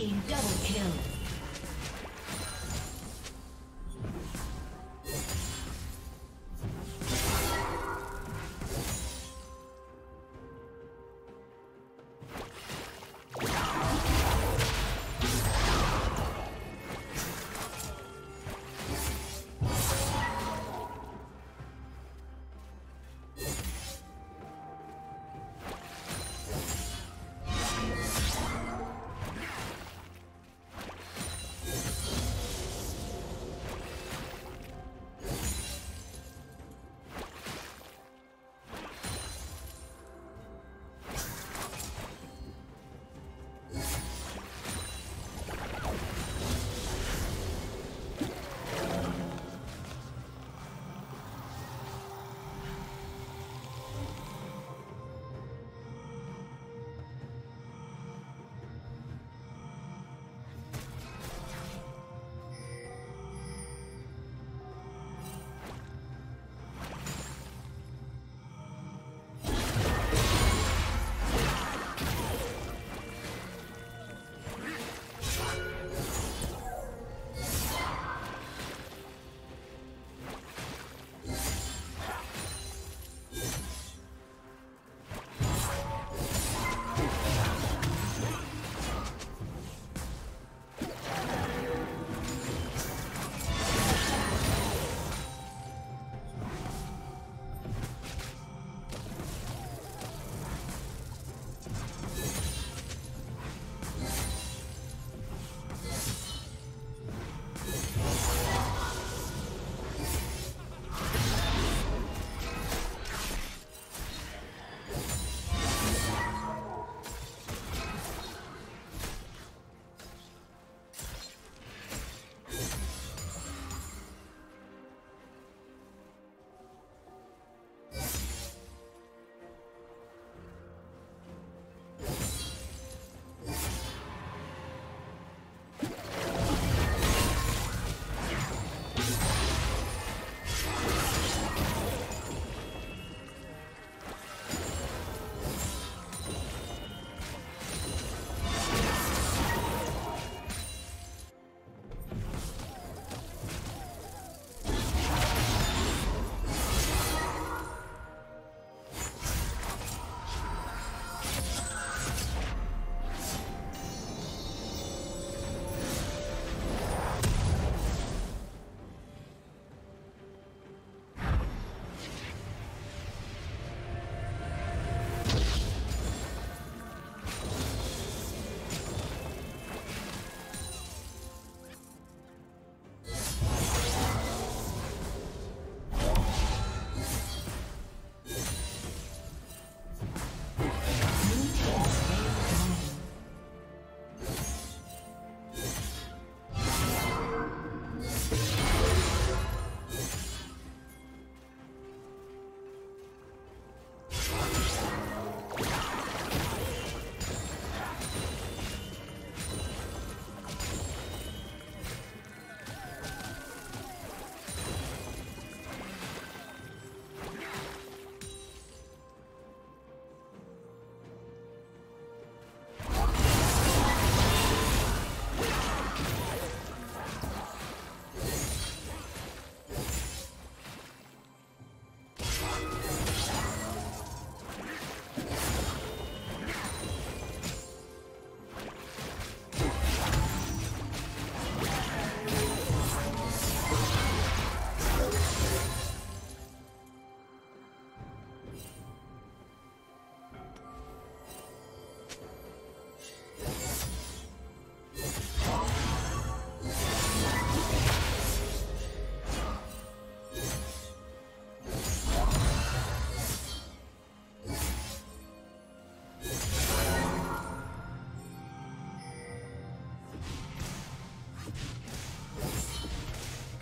Team double kill.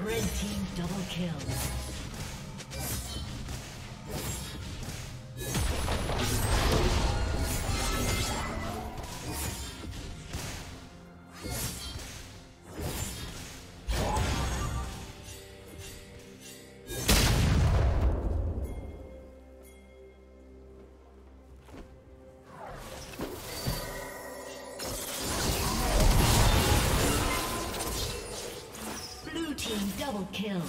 Red team double kill. Double kill.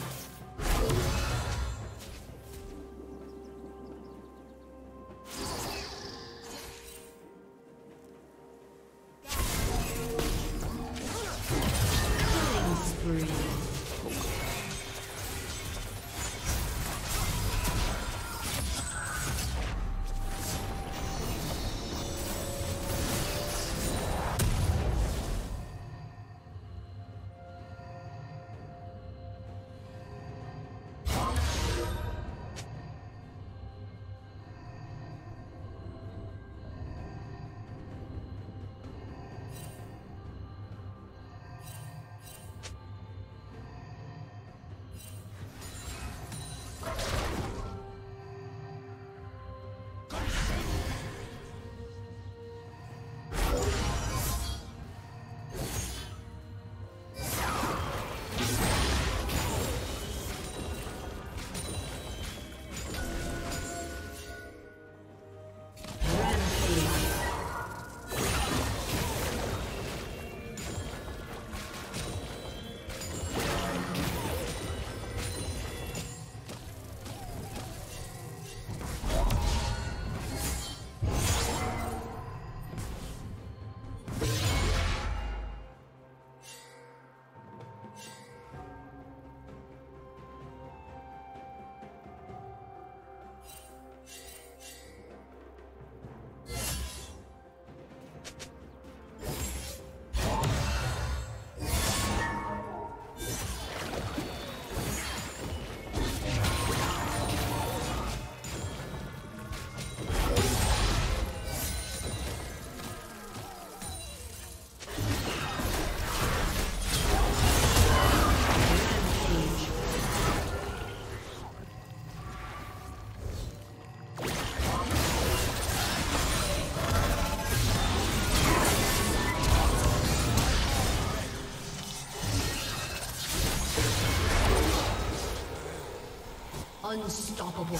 Unstoppable.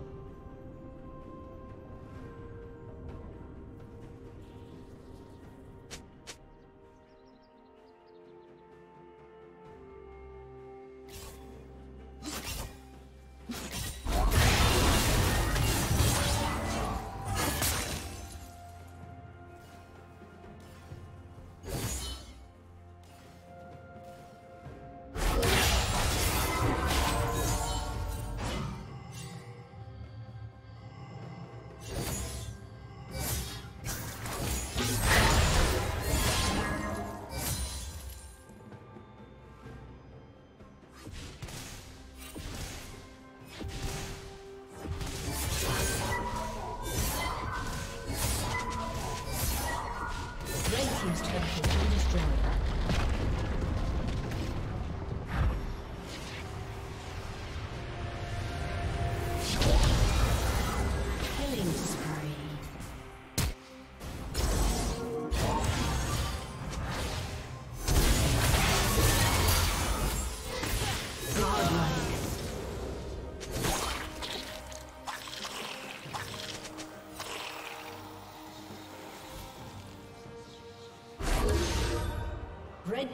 Red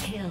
kill.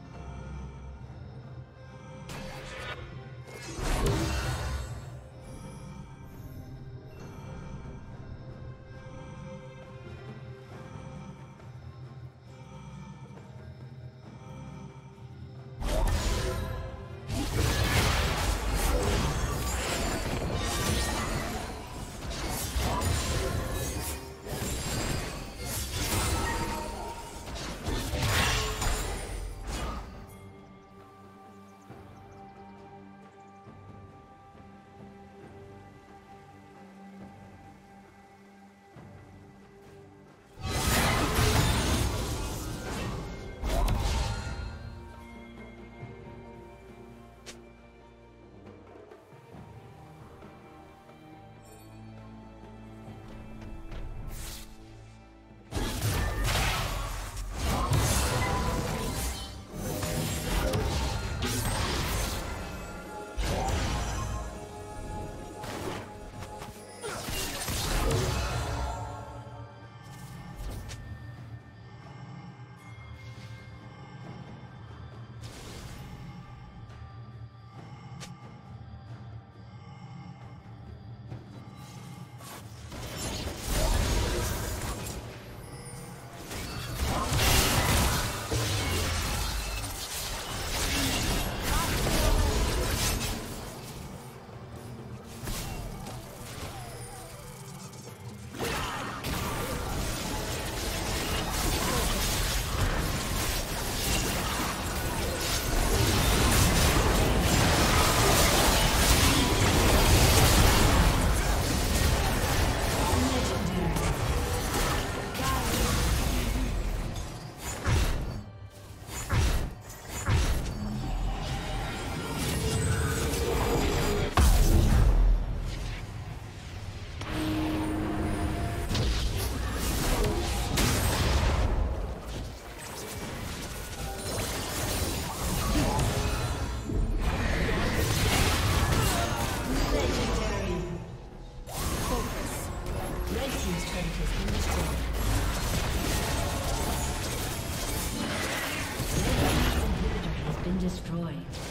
Destroyed.